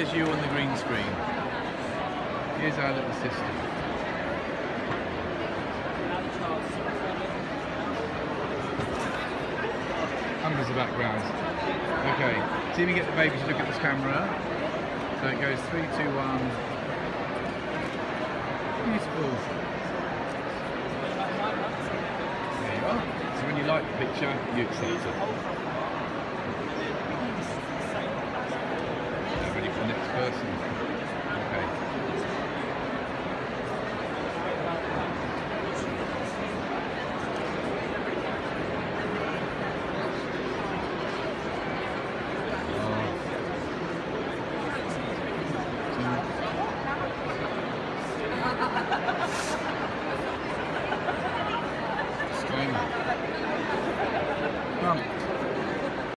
There's you on the green screen. Here's our little system. Under the background. Okay, see if we can get the baby to look at this camera. So it goes 3, 2, 1. Beautiful. There you are. So when you like the picture, you accept it. Person.